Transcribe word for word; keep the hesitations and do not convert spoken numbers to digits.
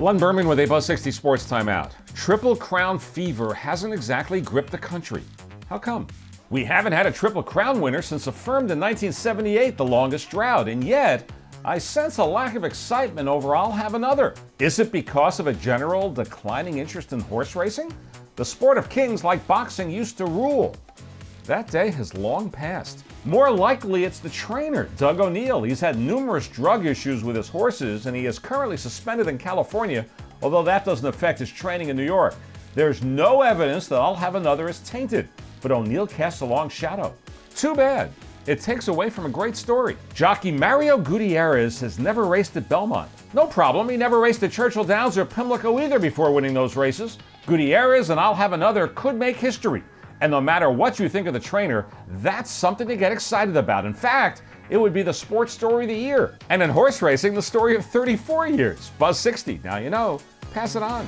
Len Berman with a Buzz sixty Sports timeout. Triple Crown fever hasn't exactly gripped the country. How come? We haven't had a Triple Crown winner since Affirmed in nineteen seventy-eight, the longest drought, and yet I sense a lack of excitement over I'll Have Another. Is it because of a general declining interest in horse racing? The sport of kings like boxing used to rule. That day has long passed. More likely it's the trainer, Doug O'Neill. He's had numerous drug issues with his horses and he is currently suspended in California, although that doesn't affect his training in New York. There's no evidence that I'll Have Another is tainted, but O'Neill casts a long shadow. Too bad. It takes away from a great story. Jockey Mario Gutierrez has never raced at Belmont. No problem, he never raced at Churchill Downs or Pimlico either before winning those races. Gutierrez and I'll Have Another could make history. And no matter what you think of the trainer, that's something to get excited about. In fact, it would be the sports story of the year. And in horse racing, the story of thirty-four years. Buzz sixty, now you know. Pass it on.